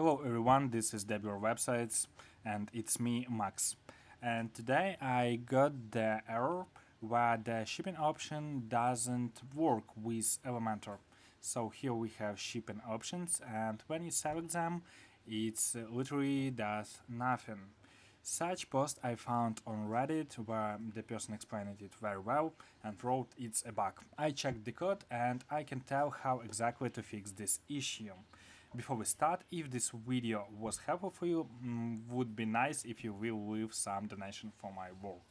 Hello everyone, this is Debular Websites and it's me, Max. And today I got the error where the shipping option doesn't work with Elementor. So here we have shipping options, and when you select them, it's literally does nothing. Such post I found on Reddit where the person explained it very well and wrote it's a bug. I checked the code and I can tell how exactly to fix this issue. Before we start, if this video was helpful for you, would be nice if you will leave some donation for my work.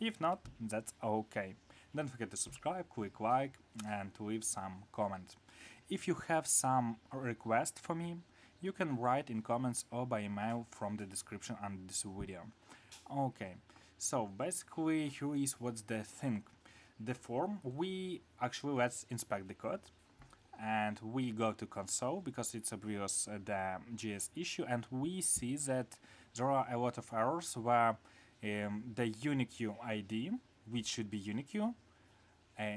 If not, that's okay. Don't forget to subscribe, click like and leave some comment. If you have some request for me, you can write in comments or by email from the description under this video. Okay, so basically here is what's the thing. The form, we actually let's inspect the code and we go to console because it's obvious the JS issue, and we see that there are a lot of errors where the unique ID, which should be unique,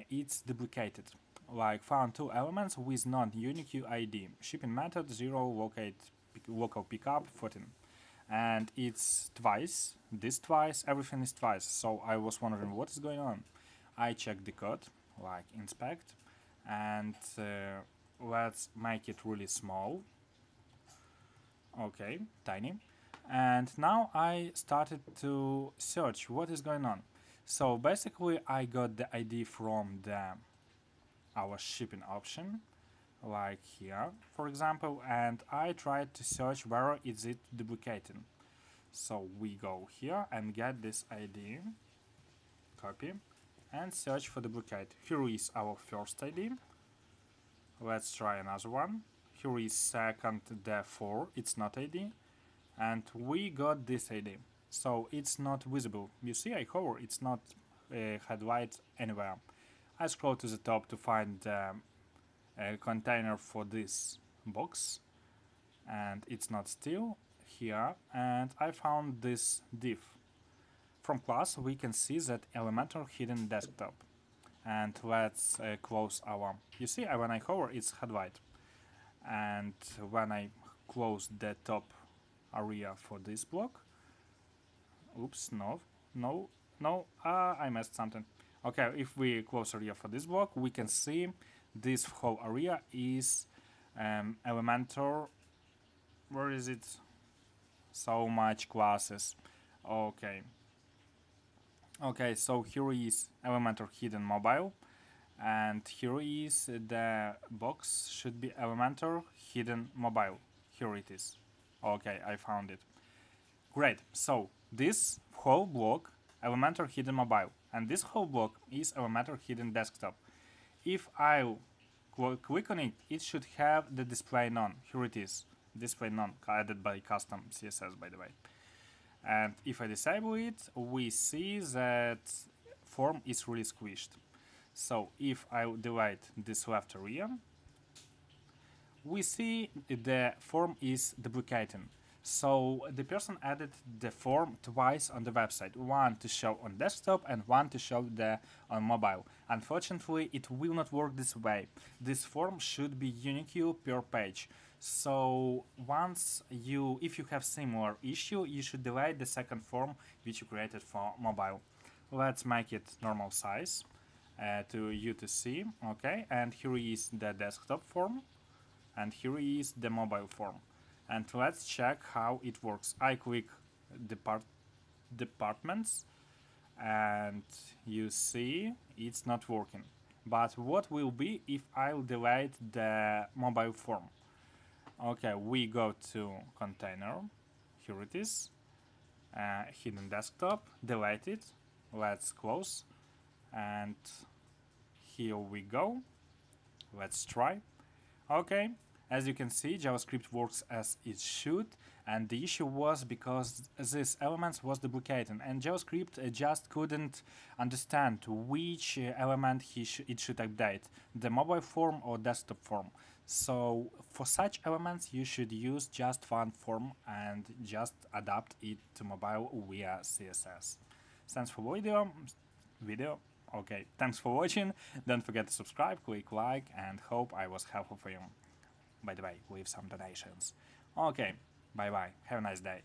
it's duplicated. Like found two elements with non-unique ID, shipping method 0, local pickup 14, and it's twice, this twice, everything is twice. So I was wondering what is going on. I checked the code, like inspect, and let's make it really small. Okay, tiny. And now I started to search what is going on. So basically I got the ID from our shipping option, like here for example, and I tried to search where is it duplicating. So we go here and get this ID, copy, and search for duplicate. Here is our first ID. Let's try another one. Here is second, therefore it's not ID, and we got this ID. So it's not visible. You see I hover, it's not highlighted anywhere. I scroll to the top to find a container for this box, and it's not still here, and I found this div. From class we can see that Elementor hidden desktop, and let's close our... You see when I hover it's highlighted, and when I close the top area for this block, oops, I messed something. Okay, if we close area for this block, we can see this whole area is Elementor. Where is it? So much classes. Okay. Okay, so here is Elementor hidden mobile, and here is the box should be Elementor hidden mobile. Here it is. Okay, I found it. Great. So this whole block Elementor hidden mobile, and this whole block is Elementor hidden desktop. If I click on it, it should have the display none. Here it is, display none, added by custom CSS, by the way. And if I disable it, we see that form is really squished. So if I delete this left area, we see the form is duplicating. So the person added the form twice on the website, one to show on desktop and one to show on mobile. Unfortunately, it will not work this way. This form should be unique per page. So if you have similar issue, you should delete the second form which you created for mobile. Let's make it normal size to you to see. Okay, and here is the desktop form, and here is the mobile form. And let's check how it works. I click departments, and you see it's not working. But what will be if I'll delete the mobile form? Okay, we go to container. Here it is, hidden desktop, delete it. Let's close, and here we go. Let's try. Okay. As you can see, JavaScript works as it should, and the issue was because these elements was duplicating, and JavaScript just couldn't understand which element it should update, the mobile form or desktop form. So for such elements you should use just one form and just adapt it to mobile via CSS. Thanks for thanks for watching. Don't forget to subscribe, click like, and hope I was helpful for you. By the way, leave some donations. Okay, bye bye, have a nice day.